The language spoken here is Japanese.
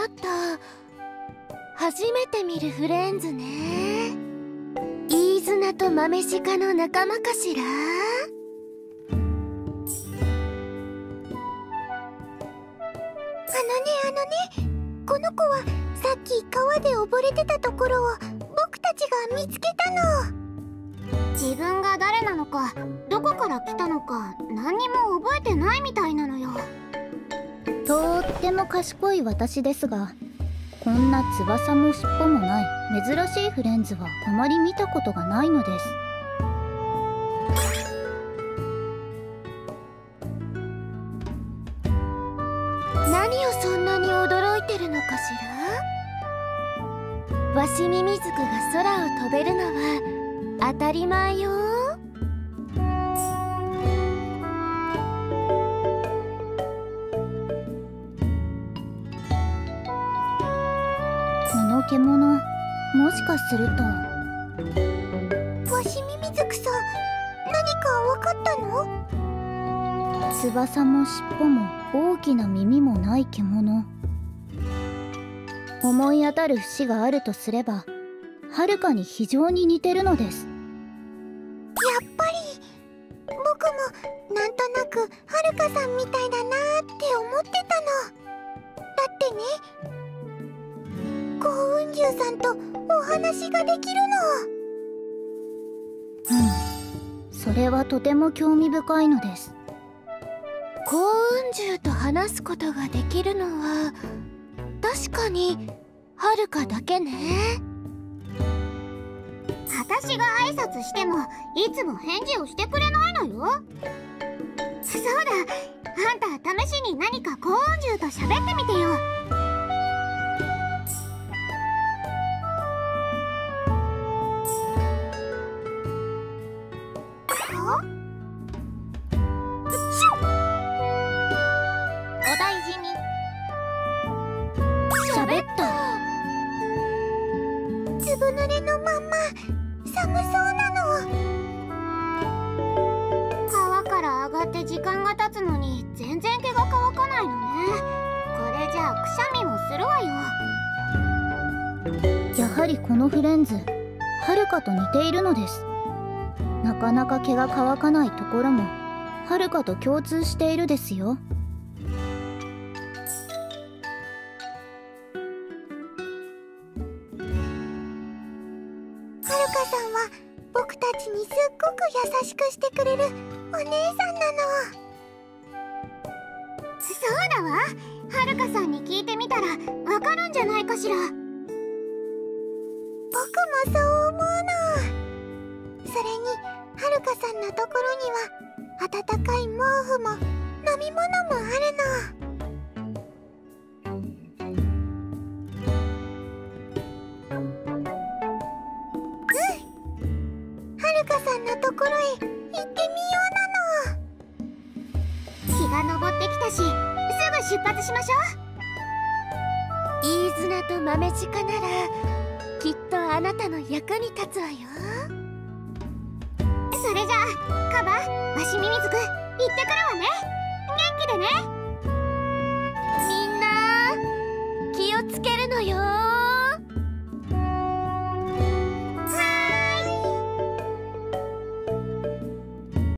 なった。初めて見るフレンズね。飯綱とマメシカの仲間かしら。あのね、この子はさっき川で溺れてたところを僕たちが見つけたの。自分が誰なのかどこから来たのか何にも覚えてないみたいなのよ。とっても賢い私ですが、こんな翼も尻尾もない珍しいフレンズはあまり見たことがないのです。何をそんなに驚いてるのかしら。ワシミミズクが空を飛べるのは当たり前よ。この獣、もしかすると。わしみみずくさん、何かわかったの？翼も尻尾も大きな耳もない獣。思い当たる節があるとすれば、はるかに非常に似てるのです。やっぱり僕もなんとなくはるかさんみたいだなーって思ってたの。だってね、幸雲龍さんとお話ができるの。うん、それはとても興味深いのです。幸雲龍と話すことができるのは確かにはるかだけね。私が挨拶してもいつも返事をしてくれないのよ。そうだ、あんた試しに何か幸雲龍と喋ってみてよ。お大事に。喋った。つぶ濡れのまんま寒そうなの。川から上がって時間が経つのに全然毛が乾かないのね。これじゃあくしゃみもするわよ。やはりこのフレンズ、はるかと似ているのです。なかなか毛が乾かないところもはるかと共通しているですよ。にすっごく優しくしてくれるお姉さんなの。そうだわ、はるかさんに聞いてみたらわかるんじゃないかしら。僕もそう思うの。それにはるかさんのところには温かい毛布も飲み物もあるの。ところへ行ってみようなの。日が昇ってきたし、すぐ出発しましょう。飯綱とマメシカならきっとあなたの役に立つわよ。それじゃあカバ、わしみみずく、行ってくるわね。元気でね。みんな気をつけるのよ。